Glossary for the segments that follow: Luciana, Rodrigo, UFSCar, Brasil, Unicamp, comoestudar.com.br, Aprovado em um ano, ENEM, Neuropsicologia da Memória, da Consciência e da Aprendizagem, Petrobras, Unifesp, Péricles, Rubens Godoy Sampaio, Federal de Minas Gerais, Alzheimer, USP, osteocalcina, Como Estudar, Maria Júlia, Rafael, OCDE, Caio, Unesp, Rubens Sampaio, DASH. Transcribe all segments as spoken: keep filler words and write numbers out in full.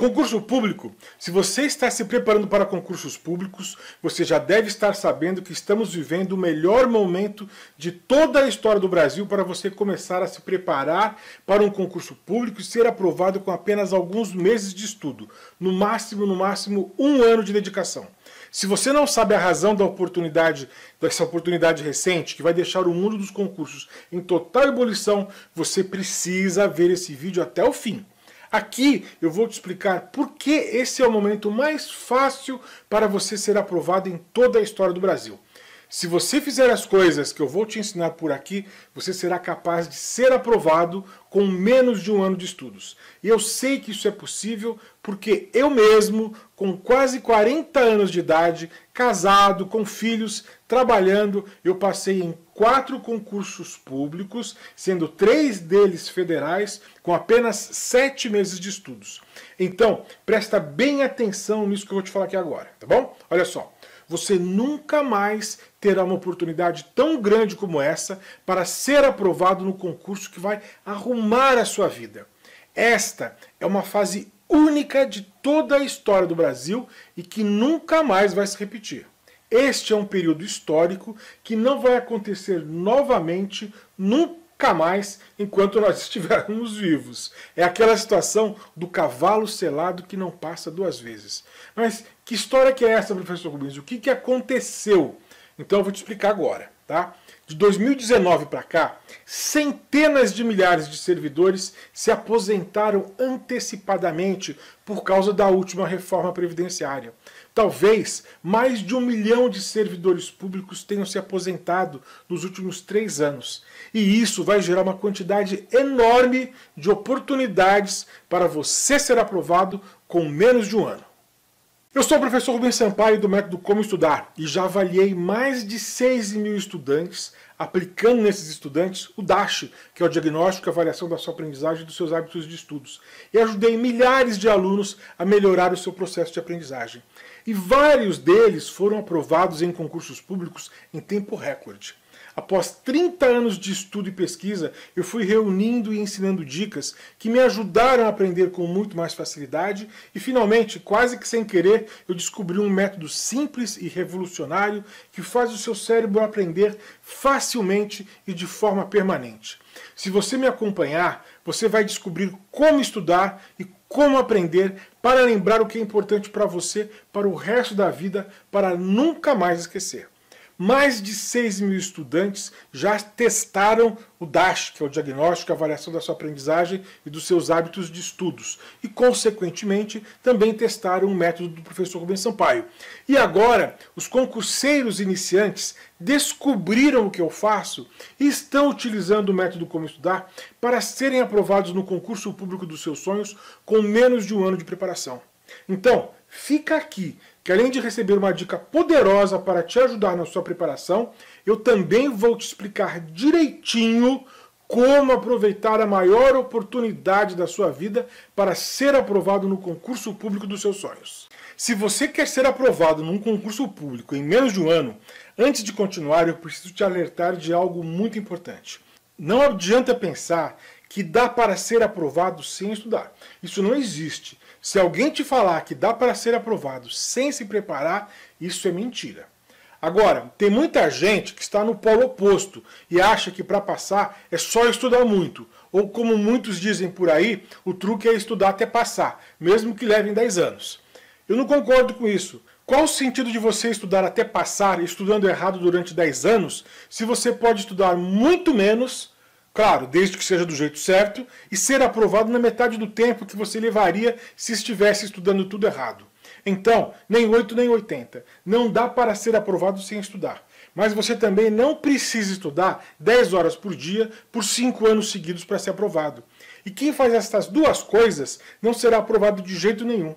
Concurso público. Se você está se preparando para concursos públicos, você já deve estar sabendo que estamos vivendo o melhor momento de toda a história do Brasil para você começar a se preparar para um concurso público e ser aprovado com apenas alguns meses de estudo. No máximo, no máximo, um ano de dedicação. Se você não sabe a razão da oportunidade, dessa oportunidade recente, que vai deixar o mundo dos concursos em total ebulição, você precisa ver esse vídeo até o fim. Aqui eu vou te explicar por que esse é o momento mais fácil para você ser aprovado em toda a história do Brasil. Se você fizer as coisas que eu vou te ensinar por aqui, você será capaz de ser aprovado com menos de um ano de estudos. E eu sei que isso é possível porque eu mesmo, com quase quarenta anos de idade, casado, com filhos, trabalhando, eu passei em quatro concursos públicos, sendo três deles federais, com apenas sete meses de estudos. Então, presta bem atenção nisso que eu vou te falar aqui agora, tá bom? Olha só, você nunca mais terá uma oportunidade tão grande como essa para ser aprovado no concurso que vai arrumar a sua vida. Esta é uma fase única de toda a história do Brasil e que nunca mais vai se repetir. Este é um período histórico que não vai acontecer novamente, nunca mais, enquanto nós estivermos vivos. É aquela situação do cavalo selado que não passa duas vezes. Mas que história que é essa, professor Rubens? O que, que aconteceu? Então eu vou te explicar agora, tá? De dois mil e dezenove para cá, centenas de milhares de servidores se aposentaram antecipadamente por causa da última reforma previdenciária. Talvez mais de um milhão de servidores públicos tenham se aposentado nos últimos três anos. E isso vai gerar uma quantidade enorme de oportunidades para você ser aprovado com menos de um ano. Eu sou o professor Rubens Sampaio do método Como Estudar e já avaliei mais de seis mil estudantes, aplicando nesses estudantes o DASH, que é o diagnóstico e avaliação da sua aprendizagem e dos seus hábitos de estudos. E ajudei milhares de alunos a melhorar o seu processo de aprendizagem. E vários deles foram aprovados em concursos públicos em tempo recorde. Após trinta anos de estudo e pesquisa, eu fui reunindo e ensinando dicas que me ajudaram a aprender com muito mais facilidade e, finalmente, quase que sem querer, eu descobri um método simples e revolucionário que faz o seu cérebro aprender facilmente e de forma permanente. Se você me acompanhar, você vai descobrir como estudar e como aprender para lembrar o que é importante para você para o resto da vida, para nunca mais esquecer. Mais de seis mil estudantes já testaram o DASH, que é o diagnóstico e avaliação da sua aprendizagem e dos seus hábitos de estudos. E, consequentemente, também testaram o método do professor Rubens Sampaio. E agora, os concurseiros iniciantes descobriram o que eu faço e estão utilizando o método Como Estudar para serem aprovados no concurso público dos seus sonhos com menos de um ano de preparação. Então, fica aqui, que além de receber uma dica poderosa para te ajudar na sua preparação, eu também vou te explicar direitinho como aproveitar a maior oportunidade da sua vida para ser aprovado no concurso público dos seus sonhos. Se você quer ser aprovado num concurso público em menos de um ano, antes de continuar, eu preciso te alertar de algo muito importante. Não adianta pensar que dá para ser aprovado sem estudar. Isso não existe. Se alguém te falar que dá para ser aprovado sem se preparar, isso é mentira. Agora, tem muita gente que está no polo oposto e acha que para passar é só estudar muito. Ou como muitos dizem por aí, o truque é estudar até passar, mesmo que levem dez anos. Eu não concordo com isso. Qual o sentido de você estudar até passar, estudando errado durante dez anos, se você pode estudar muito menos? Claro, desde que seja do jeito certo, e ser aprovado na metade do tempo que você levaria se estivesse estudando tudo errado. Então, nem oito nem oitenta. Não dá para ser aprovado sem estudar. Mas você também não precisa estudar dez horas por dia por cinco anos seguidos para ser aprovado. E quem faz essas duas coisas não será aprovado de jeito nenhum.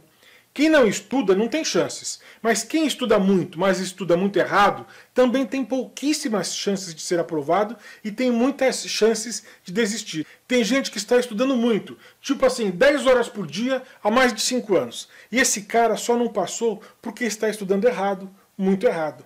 Quem não estuda não tem chances, mas quem estuda muito, mas estuda muito errado, também tem pouquíssimas chances de ser aprovado e tem muitas chances de desistir. Tem gente que está estudando muito, tipo assim, dez horas por dia há mais de cinco anos. E esse cara só não passou porque está estudando errado, muito errado.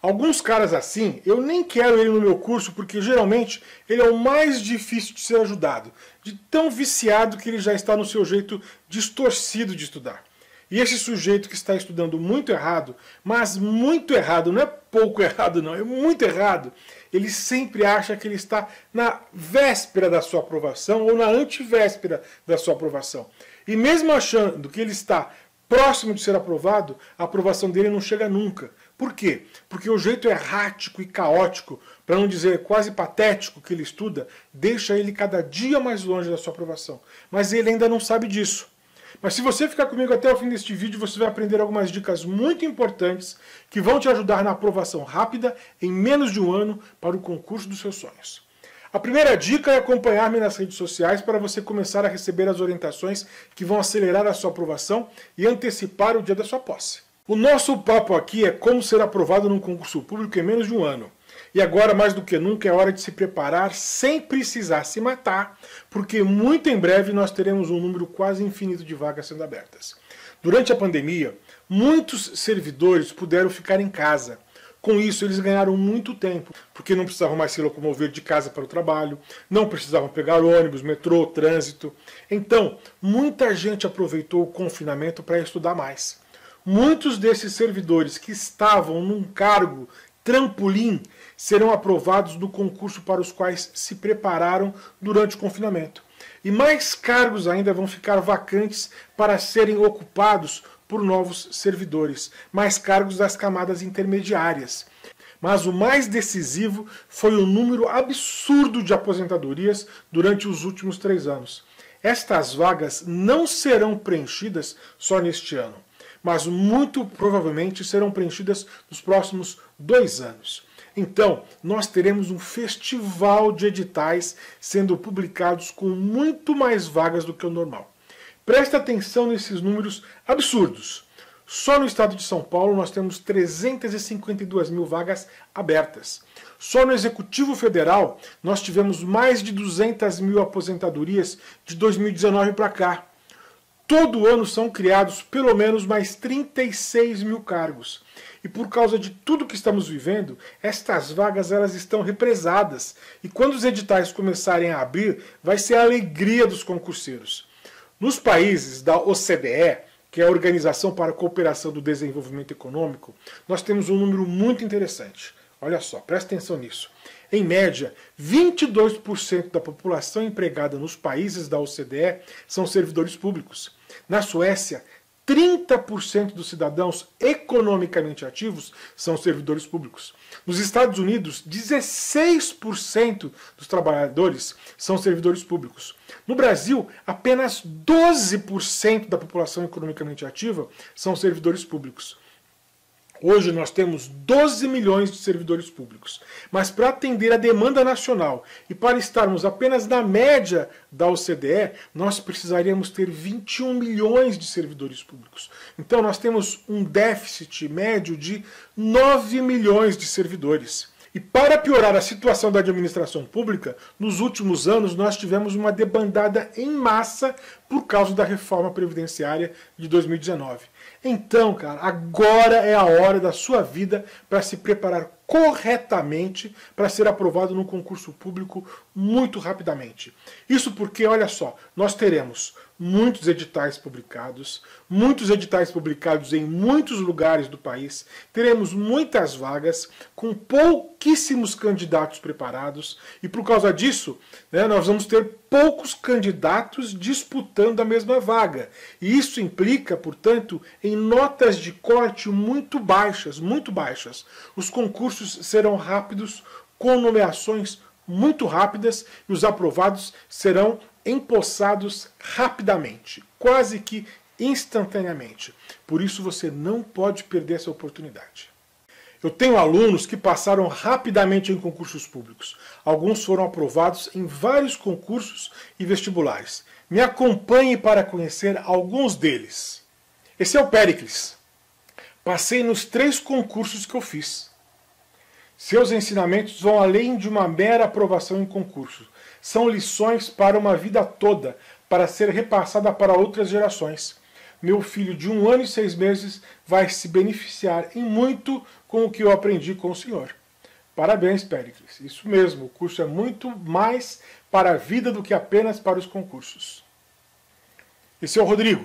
Alguns caras assim, eu nem quero ele no meu curso porque geralmente ele é o mais difícil de ser ajudado, de tão viciado que ele já está no seu jeito distorcido de estudar. E esse sujeito que está estudando muito errado, mas muito errado, não é pouco errado não, é muito errado, ele sempre acha que ele está na véspera da sua aprovação ou na antivéspera da sua aprovação. E mesmo achando que ele está próximo de ser aprovado, a aprovação dele não chega nunca. Por quê? Porque o jeito errático e caótico, para não dizer quase patético, que ele estuda, deixa ele cada dia mais longe da sua aprovação. Mas ele ainda não sabe disso. Mas se você ficar comigo até o fim deste vídeo, você vai aprender algumas dicas muito importantes que vão te ajudar na aprovação rápida, em menos de um ano, para o concurso dos seus sonhos. A primeira dica é acompanhar-me nas redes sociais para você começar a receber as orientações que vão acelerar a sua aprovação e antecipar o dia da sua posse. O nosso papo aqui é como ser aprovado num concurso público em menos de um ano. E agora, mais do que nunca, é hora de se preparar sem precisar se matar, porque muito em breve nós teremos um número quase infinito de vagas sendo abertas. Durante a pandemia, muitos servidores puderam ficar em casa. Com isso, eles ganharam muito tempo, porque não precisavam mais se locomover de casa para o trabalho, não precisavam pegar ônibus, metrô, trânsito. Então, muita gente aproveitou o confinamento para estudar mais. Muitos desses servidores que estavam num cargo trampolim serão aprovados do concurso para os quais se prepararam durante o confinamento. E mais cargos ainda vão ficar vacantes para serem ocupados por novos servidores, mais cargos das camadas intermediárias. Mas o mais decisivo foi o número absurdo de aposentadorias durante os últimos três anos. Estas vagas não serão preenchidas só neste ano, mas muito provavelmente serão preenchidas nos próximos dois anos. Então, nós teremos um festival de editais sendo publicados com muito mais vagas do que o normal. Presta atenção nesses números absurdos. Só no estado de São Paulo nós temos trezentas e cinquenta e duas mil vagas abertas. Só no Executivo Federal nós tivemos mais de duzentas mil aposentadorias de dois mil e dezenove para cá. Todo ano são criados pelo menos mais trinta e seis mil cargos. E por causa de tudo que estamos vivendo, estas vagas elas estão represadas. E quando os editais começarem a abrir, vai ser a alegria dos concurseiros. Nos países da O C D E, que é a Organização para a Cooperação do Desenvolvimento Econômico, nós temos um número muito interessante. Olha só, presta atenção nisso. Em média, vinte e dois por cento da população empregada nos países da O C D E são servidores públicos. Na Suécia, trinta por cento dos cidadãos economicamente ativos são servidores públicos. Nos Estados Unidos, dezesseis por cento dos trabalhadores são servidores públicos. No Brasil, apenas doze por cento da população economicamente ativa são servidores públicos. Hoje nós temos doze milhões de servidores públicos, mas para atender a demanda nacional e para estarmos apenas na média da O C D E, nós precisaríamos ter vinte e um milhões de servidores públicos. Então nós temos um déficit médio de nove milhões de servidores. E para piorar a situação da administração pública, nos últimos anos nós tivemos uma debandada em massa por causa da reforma previdenciária de dois mil e dezenove. Então, cara, agora é a hora da sua vida para se preparar corretamente para ser aprovado num concurso público muito rapidamente. Isso porque, olha só, nós teremos muitos editais publicados, muitos editais publicados em muitos lugares do país, teremos muitas vagas com pouquíssimos candidatos preparados e por causa disso, né, nós vamos ter poucos candidatos disputando a mesma vaga. E isso implica, portanto, em notas de corte muito baixas, muito baixas. Os concursos serão rápidos, com nomeações muito rápidas e os aprovados serão empossados rapidamente, quase que instantaneamente. Por isso você não pode perder essa oportunidade. Eu tenho alunos que passaram rapidamente em concursos públicos. Alguns foram aprovados em vários concursos e vestibulares. Me acompanhe para conhecer alguns deles. Esse é o Péricles. Passei nos três concursos que eu fiz. Seus ensinamentos vão além de uma mera aprovação em concurso. São lições para uma vida toda, para ser repassada para outras gerações. meu filho de um ano e seis meses vai se beneficiar em muito com o que eu aprendi com o senhor. Parabéns, Péricles. Isso mesmo, o curso é muito mais para a vida do que apenas para os concursos. E seu Rodrigo?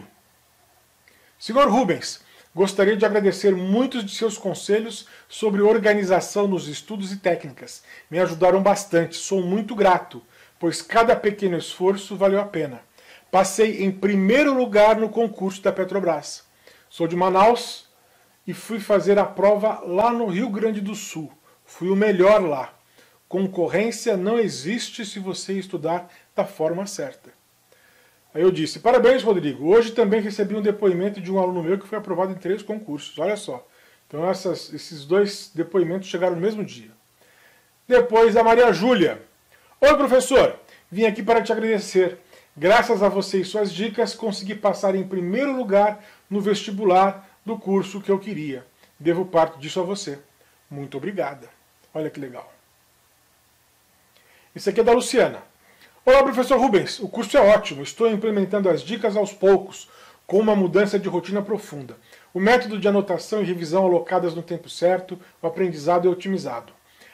senhor Rubens, gostaria de agradecer muitos de seus conselhos sobre organização nos estudos e técnicas. Me ajudaram bastante, sou muito grato, pois cada pequeno esforço valeu a pena. Passei em primeiro lugar no concurso da Petrobras. Sou de Manaus e fui fazer a prova lá no Rio Grande do Sul. Fui o melhor lá. Concorrência não existe se você estudar da forma certa. Aí eu disse, parabéns, Rodrigo. Hoje também recebi um depoimento de um aluno meu que foi aprovado em três concursos. Olha só. Então essas, esses dois depoimentos chegaram no mesmo dia. Depois a Maria Júlia. Oi, professor. Vim aqui para te agradecer. Graças a você e suas dicas, consegui passar em primeiro lugar no vestibular do curso que eu queria. Devo parte disso a você. Muito obrigada. Olha que legal. Isso aqui é da Luciana. Olá, professor Rubens, o curso é ótimo, estou implementando as dicas aos poucos, com uma mudança de rotina profunda. O método de anotação e revisão alocadas no tempo certo, o aprendizado é otimizado.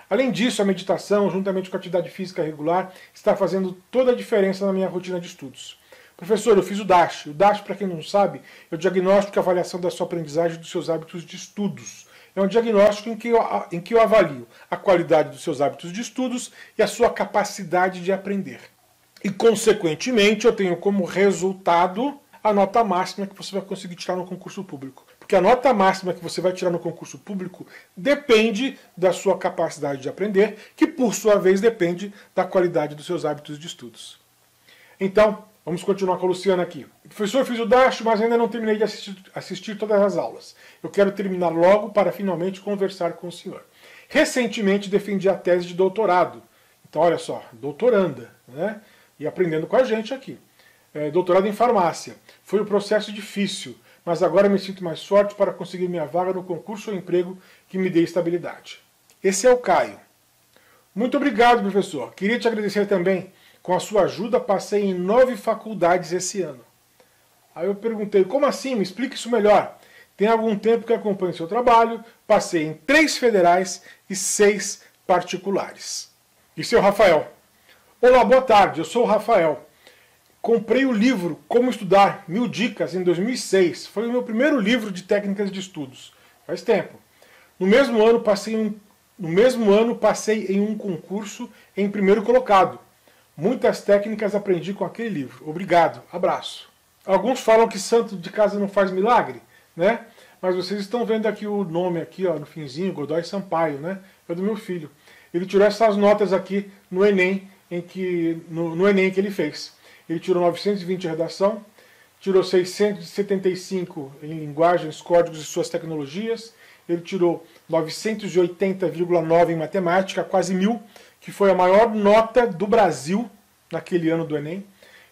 Além disso, a meditação, juntamente com a atividade física regular, está fazendo toda a diferença na minha rotina de estudos. Professor, eu fiz o DASH. O DASH, para quem não sabe, é o diagnóstico e avaliação da sua aprendizagem e dos seus hábitos de estudos. É um diagnóstico em que, eu, em que eu avalio a qualidade dos seus hábitos de estudos e a sua capacidade de aprender. E, consequentemente, eu tenho como resultado a nota máxima que você vai conseguir tirar no concurso público. Porque a nota máxima que você vai tirar no concurso público depende da sua capacidade de aprender, que, por sua vez, depende da qualidade dos seus hábitos de estudos. Então, vamos continuar com a Luciana aqui. Professor, eu fiz o DASH, mas ainda não terminei de assistir, assistir todas as aulas. Eu quero terminar logo para, finalmente, conversar com o senhor. Recentemente, defendi a tese de doutorado. Então, olha só, doutoranda, né? E aprendendo com a gente aqui. É, doutorado em farmácia. Foi um processo difícil, mas agora me sinto mais forte para conseguir minha vaga no concurso ou emprego que me dê estabilidade. Esse é o Caio. Muito obrigado, professor. Queria te agradecer também. Com a sua ajuda, passei em nove faculdades esse ano. Aí eu perguntei, como assim? Me explique isso melhor. Tem algum tempo que acompanho seu trabalho, passei em três federais e seis particulares. E seu Rafael? Olá, boa tarde, eu sou o Rafael. Comprei o livro Como Estudar, Mil Dicas, em dois mil e seis. Foi o meu primeiro livro de técnicas de estudos. Faz tempo. No mesmo ano, passei em, no mesmo ano, passei em um concurso em primeiro colocado. Muitas técnicas aprendi com aquele livro. Obrigado. Abraço. Alguns falam que santo de casa não faz milagre, né? Mas vocês estão vendo aqui o nome aqui, ó, no finzinho, Godoy Sampaio, né? É do meu filho. Ele tirou essas notas aqui no Enem, Em que, no, no Enem que ele fez. Ele tirou novecentos e vinte em redação, tirou seiscentos e setenta e cinco em linguagens, códigos e suas tecnologias, ele tirou novecentos e oitenta vírgula nove em matemática, quase mil, que foi a maior nota do Brasil naquele ano do Enem.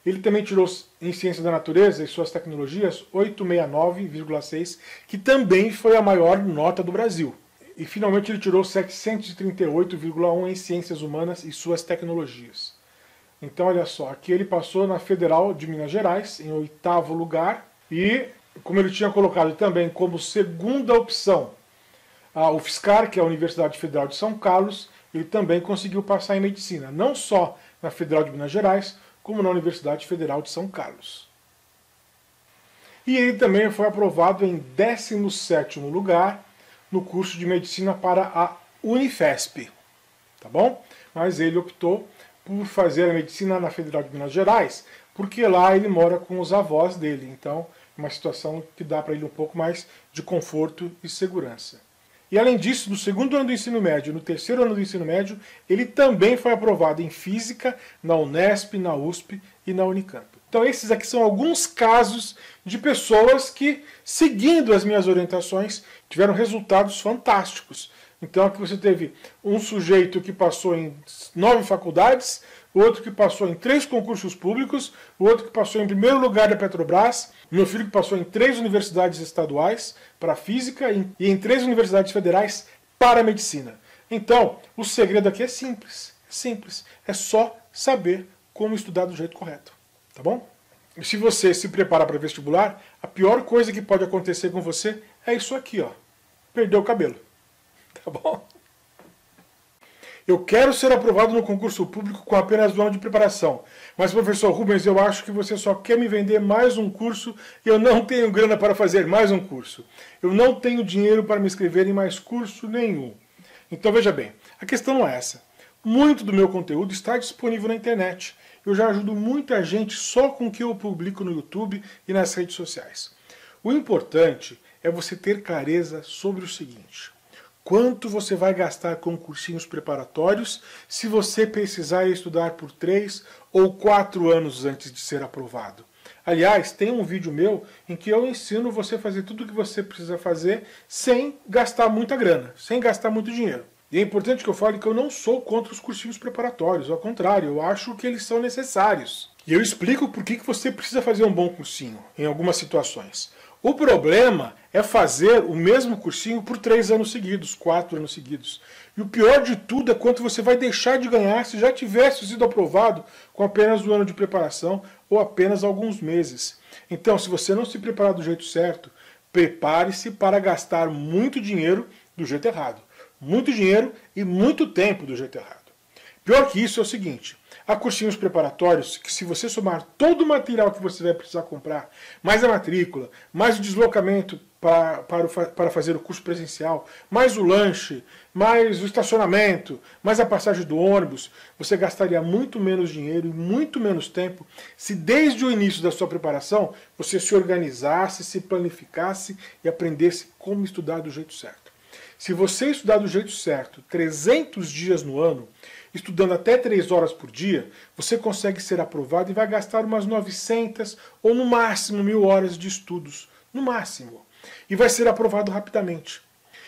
Ele também tirou em ciência da natureza e suas tecnologias oitocentos e sessenta e nove vírgula seis, que também foi a maior nota do Brasil. E, finalmente, ele tirou setecentos e trinta e oito vírgula um em Ciências Humanas e Suas Tecnologias. Então, olha só, aqui ele passou na Federal de Minas Gerais, em oitavo lugar. E, como ele tinha colocado também como segunda opção a UFSCar, que é a Universidade Federal de São Carlos, ele também conseguiu passar em Medicina, não só na Federal de Minas Gerais, como na Universidade Federal de São Carlos. E ele também foi aprovado em décimo sétimo lugar, no curso de Medicina para a Unifesp, tá bom? Mas ele optou por fazer a Medicina na Federal de Minas Gerais, porque lá ele mora com os avós dele, então é uma situação que dá para ele um pouco mais de conforto e segurança. E além disso, no segundo ano do ensino médio e no terceiro ano do ensino médio, ele também foi aprovado em Física, na Unesp, na U S P e na Unicamp. Então esses aqui são alguns casos de pessoas que, seguindo as minhas orientações, tiveram resultados fantásticos. Então aqui você teve um sujeito que passou em nove faculdades, outro que passou em três concursos públicos, o outro que passou em primeiro lugar da Petrobras, meu filho que passou em três universidades estaduais para Física e em três universidades federais para Medicina. Então, o segredo aqui é simples, simples, é só saber como estudar do jeito correto. Tá bom? se você se prepara para vestibular, a pior coisa que pode acontecer com você é isso aqui, ó. Perdeu o cabelo. Tá bom? Eu quero ser aprovado no concurso público com apenas um ano de preparação. Mas, professor Rubens, eu acho que você só quer me vender mais um curso e eu não tenho grana para fazer mais um curso. Eu não tenho dinheiro para me inscrever em mais curso nenhum. Então, veja bem, a questão não é essa. Muito do meu conteúdo está disponível na internet. Eu já ajudo muita gente só com o que eu publico no YouTube e nas redes sociais. O importante é você ter clareza sobre o seguinte. Quanto você vai gastar com cursinhos preparatórios se você precisar estudar por três ou quatro anos antes de ser aprovado? Aliás, tem um vídeo meu em que eu ensino você a fazer tudo o que você precisa fazer sem gastar muita grana, sem gastar muito dinheiro. E é importante que eu fale que eu não sou contra os cursinhos preparatórios, ao contrário, eu acho que eles são necessários. E eu explico por que você precisa fazer um bom cursinho em algumas situações. O problema é fazer o mesmo cursinho por três anos seguidos, quatro anos seguidos. E o pior de tudo é quanto você vai deixar de ganhar se já tivesse sido aprovado com apenas um ano de preparação ou apenas alguns meses. Então, se você não se preparar do jeito certo, prepare-se para gastar muito dinheiro do jeito errado. Muito dinheiro e muito tempo do jeito errado. Pior que isso é o seguinte. Há cursinhos preparatórios que, se você somar todo o material que você vai precisar comprar, mais a matrícula, mais o deslocamento para, para, o, para fazer o curso presencial, mais o lanche, mais o estacionamento, mais a passagem do ônibus, você gastaria muito menos dinheiro e muito menos tempo se desde o início da sua preparação você se organizasse, se planificasse e aprendesse como estudar do jeito certo. Se você estudar do jeito certo trezentos dias no ano, estudando até três horas por dia, você consegue ser aprovado e vai gastar umas novecentas ou no máximo mil horas de estudos. No máximo. E vai ser aprovado rapidamente.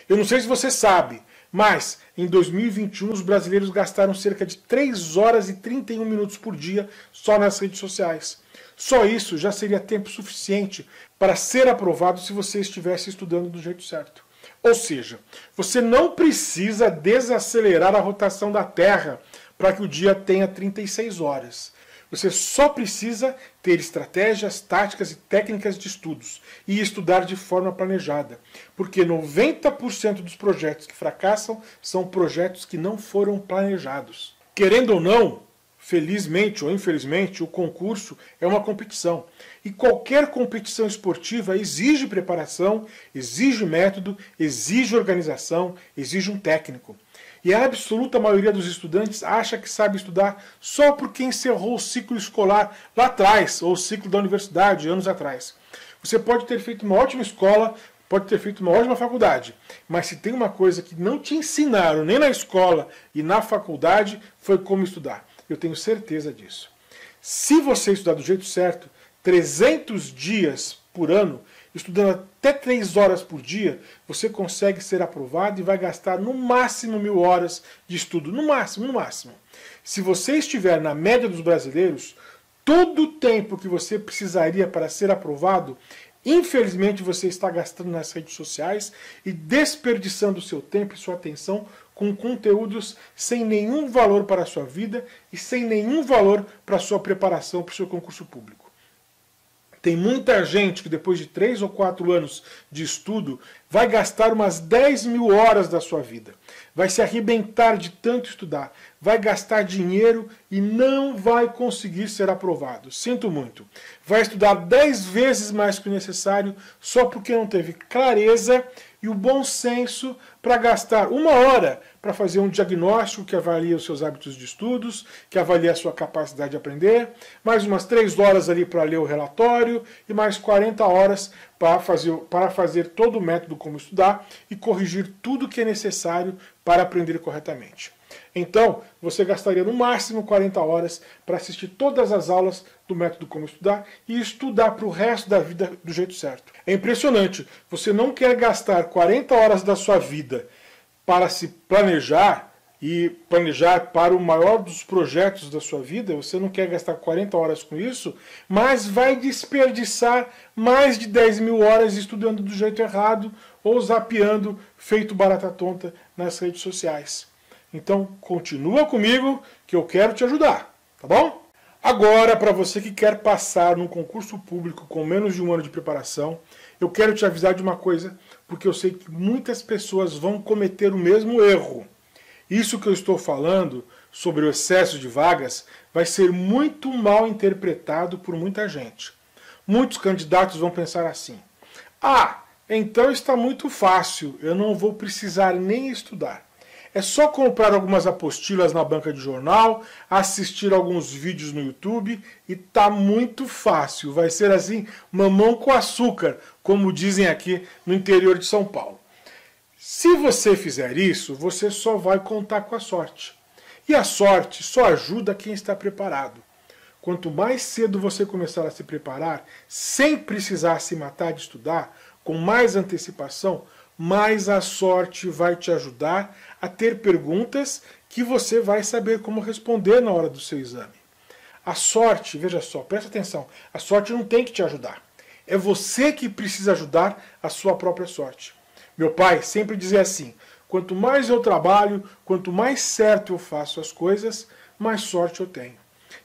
Eu não sei se você sabe, mas em dois mil e vinte e um os brasileiros gastaram cerca de três horas e trinta e um minutos por dia só nas redes sociais. Só isso já seria tempo suficiente para ser aprovado se você estivesse estudando do jeito certo. Ou seja, você não precisa desacelerar a rotação da Terra para que o dia tenha trinta e seis horas. Você só precisa ter estratégias, táticas e técnicas de estudos e estudar de forma planejada, porque noventa por cento dos projetos que fracassam são projetos que não foram planejados. Querendo ou não, felizmente ou infelizmente, o concurso é uma competição. E qualquer competição esportiva exige preparação, exige método, exige organização, exige um técnico. E a absoluta maioria dos estudantes acha que sabe estudar só porque encerrou o ciclo escolar lá atrás, ou o ciclo da universidade, anos atrás. Você pode ter feito uma ótima escola, pode ter feito uma ótima faculdade, mas se tem uma coisa que não te ensinaram nem na escola e na faculdade, foi como estudar. Eu tenho certeza disso. Se você estudar do jeito certo, trezentos dias por ano, estudando até três horas por dia, você consegue ser aprovado e vai gastar no máximo mil horas de estudo. No máximo, no máximo. Se você estiver na média dos brasileiros, todo o tempo que você precisaria para ser aprovado, infelizmente você está gastando nas redes sociais e desperdiçando o seu tempo e sua atenção com conteúdos sem nenhum valor para a sua vida e sem nenhum valor para a sua preparação para o seu concurso público. Tem muita gente que depois de três ou quatro anos de estudo vai gastar umas dez mil horas da sua vida. Vai se arrebentar de tanto estudar, vai gastar dinheiro e não vai conseguir ser aprovado. Sinto muito. Vai estudar dez vezes mais que o necessário só porque não teve clareza e o bom senso para gastar uma hora para fazer um diagnóstico que avalia os seus hábitos de estudos, que avalia a sua capacidade de aprender, mais umas três horas ali para ler o relatório e mais quarenta horas para fazer, para fazer todo o método como estudar e corrigir tudo que é necessário para aprender corretamente. Então, você gastaria no máximo quarenta horas para assistir todas as aulas do método Como Estudar e estudar para o resto da vida do jeito certo. É impressionante, você não quer gastar quarenta horas da sua vida para se planejar e planejar para o maior dos projetos da sua vida, você não quer gastar quarenta horas com isso, mas vai desperdiçar mais de dez mil horas estudando do jeito errado ou zapeando feito barata tonta nas redes sociais. Então, continua comigo que eu quero te ajudar, tá bom? Agora, para você que quer passar num concurso público com menos de um ano de preparação, eu quero te avisar de uma coisa, porque eu sei que muitas pessoas vão cometer o mesmo erro. Isso que eu estou falando sobre o excesso de vagas vai ser muito mal interpretado por muita gente. Muitos candidatos vão pensar assim: ah, então está muito fácil, eu não vou precisar nem estudar. É só comprar algumas apostilas na banca de jornal, assistir alguns vídeos no YouTube e tá muito fácil. Vai ser assim, mamão com açúcar, como dizem aqui no interior de São Paulo. Se você fizer isso, você só vai contar com a sorte. E a sorte só ajuda quem está preparado. Quanto mais cedo você começar a se preparar, sem precisar se matar de estudar, com mais antecipação, mais a sorte vai te ajudar a ter perguntas que você vai saber como responder na hora do seu exame. A sorte, veja só, presta atenção, a sorte não tem que te ajudar. É você que precisa ajudar a sua própria sorte. Meu pai sempre dizia assim: quanto mais eu trabalho, quanto mais certo eu faço as coisas, mais sorte eu tenho.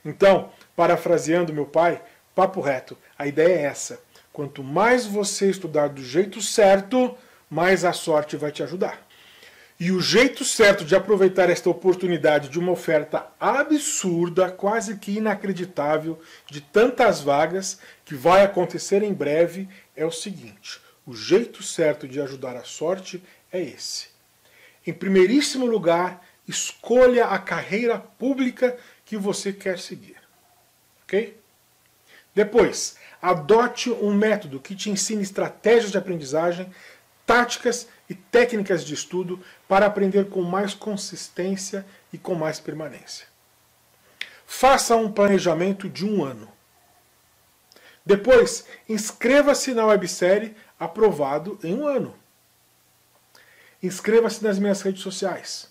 Então, parafraseando meu pai, papo reto, a ideia é essa: quanto mais você estudar do jeito certo, mas a sorte vai te ajudar. E o jeito certo de aproveitar esta oportunidade de uma oferta absurda, quase que inacreditável, de tantas vagas, que vai acontecer em breve, é o seguinte: o jeito certo de ajudar a sorte é esse. Em primeiríssimo lugar, escolha a carreira pública que você quer seguir. Ok? Depois, adote um método que te ensine estratégias de aprendizagem, táticas e técnicas de estudo para aprender com mais consistência e com mais permanência. Faça um planejamento de um ano. Depois, inscreva-se na websérie Aprovado em um ano. Inscreva-se nas minhas redes sociais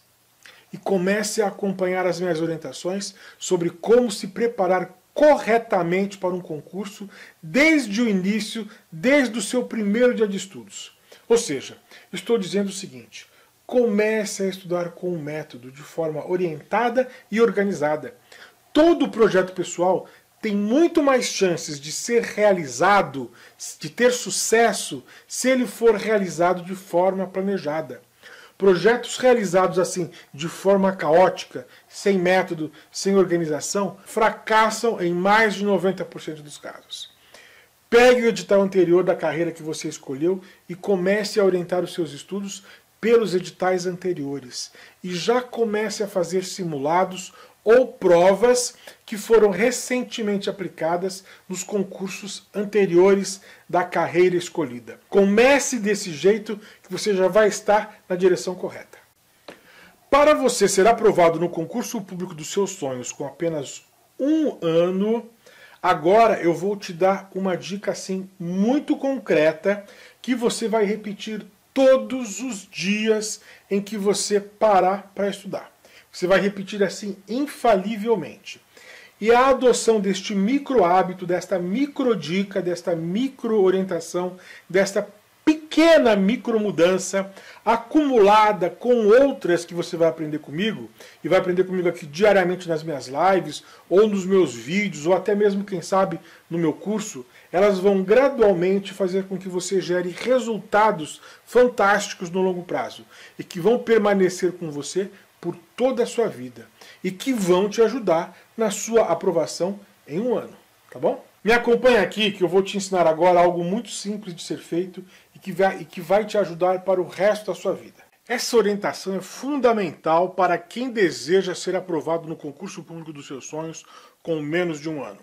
e comece a acompanhar as minhas orientações sobre como se preparar corretamente para um concurso desde o início, desde o seu primeiro dia de estudos. Ou seja, estou dizendo o seguinte: comece a estudar com um método de forma orientada e organizada. Todo projeto pessoal tem muito mais chances de ser realizado, de ter sucesso, se ele for realizado de forma planejada. Projetos realizados assim, de forma caótica, sem método, sem organização, fracassam em mais de noventa por cento dos casos. Pegue o edital anterior da carreira que você escolheu e comece a orientar os seus estudos pelos editais anteriores. E já comece a fazer simulados ou provas que foram recentemente aplicadas nos concursos anteriores da carreira escolhida. Comece desse jeito que você já vai estar na direção correta. Para você ser aprovado no concurso público dos seus sonhos com apenas um ano, agora eu vou te dar uma dica assim muito concreta que você vai repetir todos os dias em que você parar para estudar. Você vai repetir assim infalivelmente. E a adoção deste micro hábito, desta micro dica, desta micro orientação, desta pequena micro mudança acumulada com outras que você vai aprender comigo, e vai aprender comigo aqui diariamente nas minhas lives, ou nos meus vídeos, ou até mesmo, quem sabe, no meu curso, elas vão gradualmente fazer com que você gere resultados fantásticos no longo prazo, e que vão permanecer com você por toda a sua vida, e que vão te ajudar na sua aprovação em um ano, tá bom? Me acompanha aqui que eu vou te ensinar agora algo muito simples de ser feito e que, vai, e que vai te ajudar para o resto da sua vida. Essa orientação é fundamental para quem deseja ser aprovado no concurso público dos seus sonhos com menos de um ano.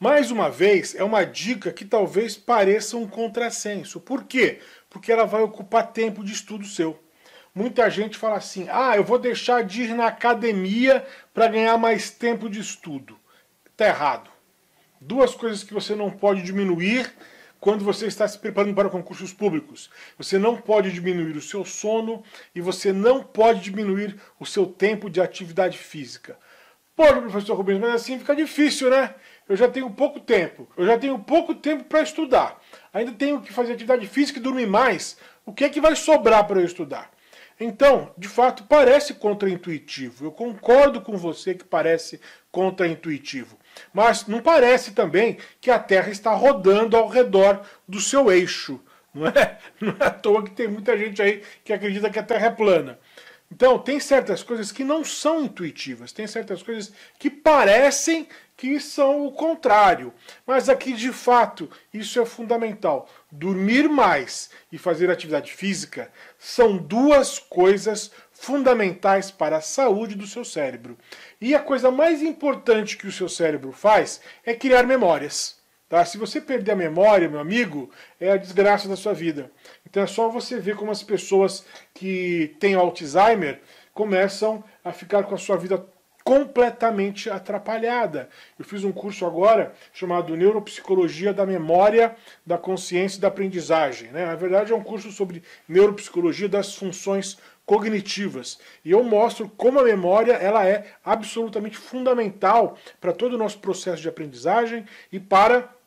Mais uma vez, é uma dica que talvez pareça um contrassenso. Por quê? Porque ela vai ocupar tempo de estudo seu. Muita gente fala assim: ah, eu vou deixar de ir na academia para ganhar mais tempo de estudo. Tá errado. Duas coisas que você não pode diminuir quando você está se preparando para concursos públicos. Você não pode diminuir o seu sono e você não pode diminuir o seu tempo de atividade física. Pode, professor Rubens, mas assim fica difícil, né? Eu já tenho pouco tempo. Eu já tenho pouco tempo para estudar. Ainda tenho que fazer atividade física e dormir mais. O que é que vai sobrar para eu estudar? Então, de fato, parece contraintuitivo. Eu concordo com você que parece contraintuitivo. Mas não parece também que a Terra está rodando ao redor do seu eixo. Não é? Não é à toa que tem muita gente aí que acredita que a Terra é plana. Então, tem certas coisas que não são intuitivas, tem certas coisas que parecem que são o contrário. Mas aqui, de fato, isso é fundamental. Dormir mais e fazer atividade física são duas coisas fundamentais para a saúde do seu cérebro. E a coisa mais importante que o seu cérebro faz é criar memórias. Tá? Se você perder a memória, meu amigo, é a desgraça da sua vida. Então é só você ver como as pessoas que têm Alzheimer começam a ficar com a sua vida completamente atrapalhada. Eu fiz um curso agora chamado Neuropsicologia da Memória, da Consciência e da Aprendizagem. Né? Na verdade é um curso sobre neuropsicologia das funções cognitivas. E eu mostro como a memória ela é absolutamente fundamental para todo o nosso processo de aprendizagem e para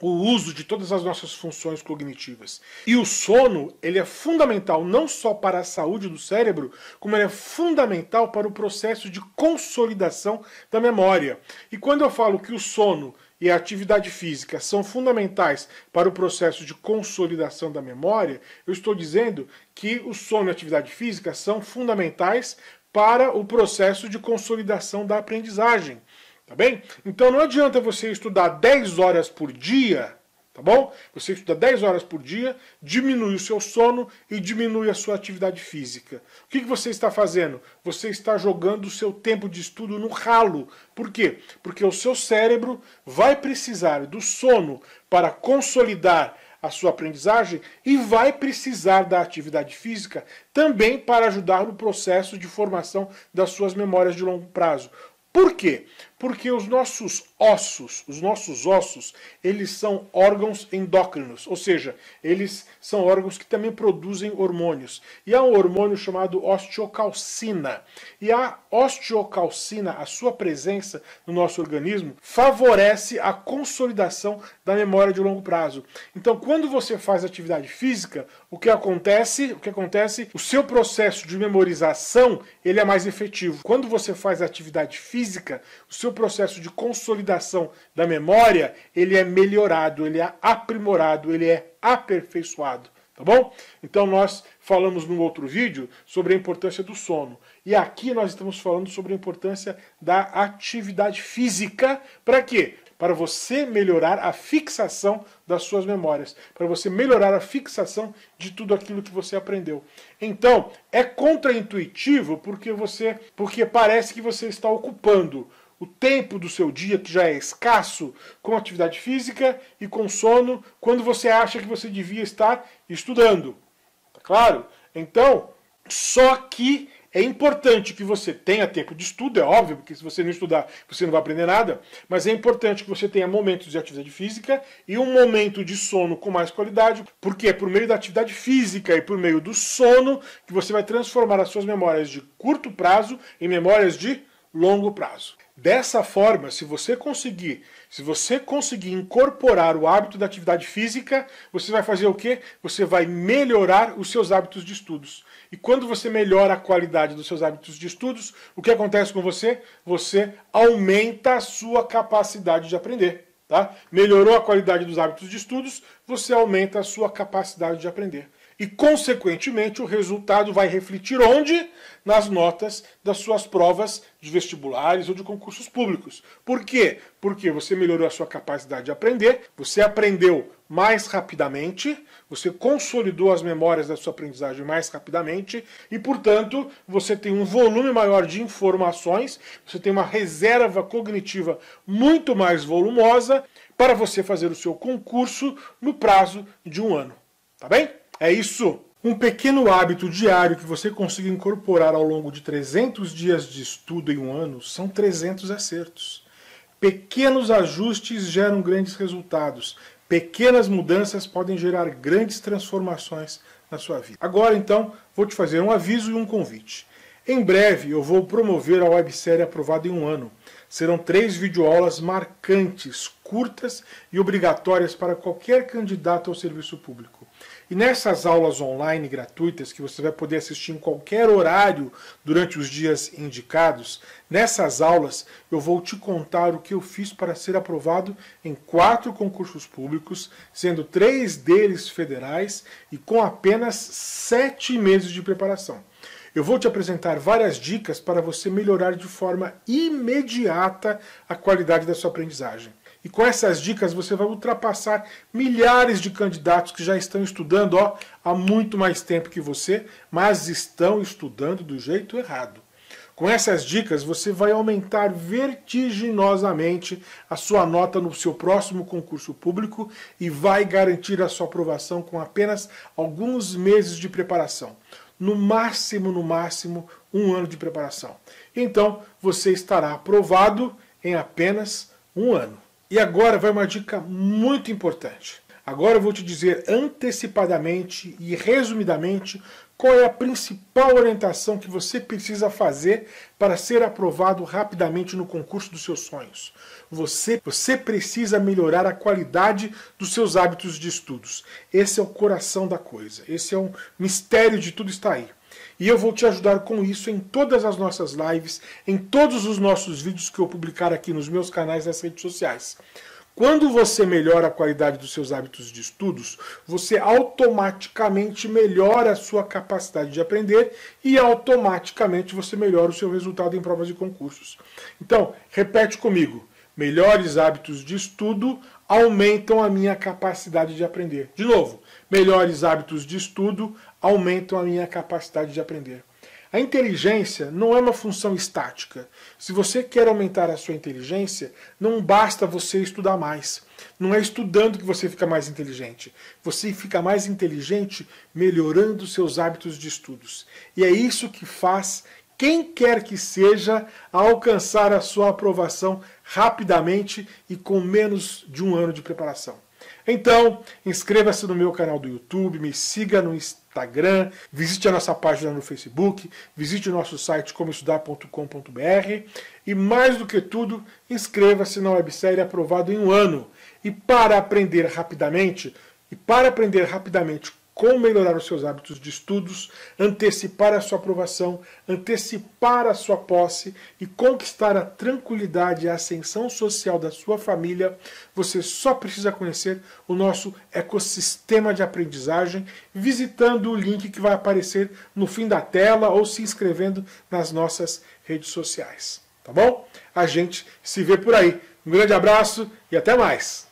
o uso de todas as nossas funções cognitivas. E o sono, ele é fundamental não só para a saúde do cérebro, como ele é fundamental para o processo de consolidação da memória. E quando eu falo que o sono e a atividade física são fundamentais para o processo de consolidação da memória, eu estou dizendo que o sono e a atividade física são fundamentais para o processo de consolidação da aprendizagem, tá bem? Então não adianta você estudar dez horas por dia, tá bom? Você estuda dez horas por dia, diminui o seu sono e diminui a sua atividade física. O que você está fazendo? Você está jogando o seu tempo de estudo no ralo. Por quê? Porque o seu cérebro vai precisar do sono para consolidar a sua aprendizagem e vai precisar da atividade física também para ajudar no processo de formação das suas memórias de longo prazo. Por quê? Porque os nossos ossos, os nossos ossos, eles são órgãos endócrinos, ou seja, eles são órgãos que também produzem hormônios. E há um hormônio chamado osteocalcina. E a osteocalcina, a sua presença no nosso organismo, favorece a consolidação da memória de longo prazo. Então, quando você faz atividade física, o que acontece? O que acontece? O seu processo de memorização, ele é mais efetivo. Quando você faz atividade física, Física, o seu processo de consolidação da memória, ele é melhorado, ele é aprimorado, ele é aperfeiçoado, tá bom? Então nós falamos num outro vídeo sobre a importância do sono. E aqui nós estamos falando sobre a importância da atividade física, para quê? Para você melhorar a fixação das suas memórias, para você melhorar a fixação de tudo aquilo que você aprendeu. Então, é contraintuitivo porque você, porque parece que você está ocupando o tempo do seu dia, que já é escasso, com atividade física e com sono, quando você acha que você devia estar estudando. Tá claro? Então, só que é importante que você tenha tempo de estudo, é óbvio, porque se você não estudar, você não vai aprender nada, mas é importante que você tenha momentos de atividade física e um momento de sono com mais qualidade, porque é por meio da atividade física e por meio do sono que você vai transformar as suas memórias de curto prazo em memórias de longo prazo. Dessa forma, se você conseguir, se você conseguir incorporar o hábito da atividade física, você vai fazer o quê? Você vai melhorar os seus hábitos de estudos. E quando você melhora a qualidade dos seus hábitos de estudos, o que acontece com você? Você aumenta a sua capacidade de aprender, tá? Melhorou a qualidade dos hábitos de estudos, você aumenta a sua capacidade de aprender. E, consequentemente, o resultado vai refletir onde? Nas notas das suas provas de vestibulares ou de concursos públicos. Por quê? Porque você melhorou a sua capacidade de aprender, você aprendeu mais rapidamente, você consolidou as memórias da sua aprendizagem mais rapidamente e, portanto, você tem um volume maior de informações, você tem uma reserva cognitiva muito mais volumosa para você fazer o seu concurso no prazo de um ano. Tá bem? É isso! Um pequeno hábito diário que você consiga incorporar ao longo de trezentos dias de estudo em um ano são trezentos acertos. Pequenos ajustes geram grandes resultados. Pequenas mudanças podem gerar grandes transformações na sua vida. Agora, então, vou te fazer um aviso e um convite. Em breve, eu vou promover a websérie Aprovado em um ano. Serão três videoaulas marcantes, curtas e obrigatórias para qualquer candidato ao serviço público. E nessas aulas online gratuitas, que você vai poder assistir em qualquer horário durante os dias indicados, nessas aulas eu vou te contar o que eu fiz para ser aprovado em quatro concursos públicos, sendo três deles federais e com apenas sete meses de preparação. Eu vou te apresentar várias dicas para você melhorar de forma imediata a qualidade da sua aprendizagem. E com essas dicas você vai ultrapassar milhares de candidatos que já estão estudando ó, há muito mais tempo que você, mas estão estudando do jeito errado. Com essas dicas você vai aumentar vertiginosamente a sua nota no seu próximo concurso público e vai garantir a sua aprovação com apenas alguns meses de preparação. No máximo, no máximo, um ano de preparação. Então, você estará aprovado em apenas um ano. E agora vai uma dica muito importante. Agora eu vou te dizer antecipadamente e resumidamente qual é a principal orientação que você precisa fazer para ser aprovado rapidamente no concurso dos seus sonhos. Você, você precisa melhorar a qualidade dos seus hábitos de estudos. Esse é o coração da coisa. Esse é um mistério de tudo está aí. E eu vou te ajudar com isso em todas as nossas lives, em todos os nossos vídeos que eu publicar aqui nos meus canais nas redes sociais. Quando você melhora a qualidade dos seus hábitos de estudos, você automaticamente melhora a sua capacidade de aprender e automaticamente você melhora o seu resultado em provas de concursos. Então, repete comigo. Melhores hábitos de estudo aumentam a minha capacidade de aprender. De novo, melhores hábitos de estudo aumentam a minha capacidade de aprender. A inteligência não é uma função estática. Se você quer aumentar a sua inteligência, não basta você estudar mais. Não é estudando que você fica mais inteligente. Você fica mais inteligente melhorando seus hábitos de estudos. E é isso que faz quem quer que seja alcançar a sua aprovação rapidamente e com menos de um ano de preparação. Então, inscreva-se no meu canal do YouTube, me siga no Instagram, visite a nossa página no Facebook, visite o nosso site como estudar ponto com ponto br e, mais do que tudo, inscreva-se na websérie Aprovado em um Ano. E para aprender rapidamente, e para aprender rapidamente como melhorar os seus hábitos de estudos, antecipar a sua aprovação, antecipar a sua posse e conquistar a tranquilidade e a ascensão social da sua família, você só precisa conhecer o nosso ecossistema de aprendizagem visitando o link que vai aparecer no fim da tela ou se inscrevendo nas nossas redes sociais. Tá bom? A gente se vê por aí. Um grande abraço e até mais!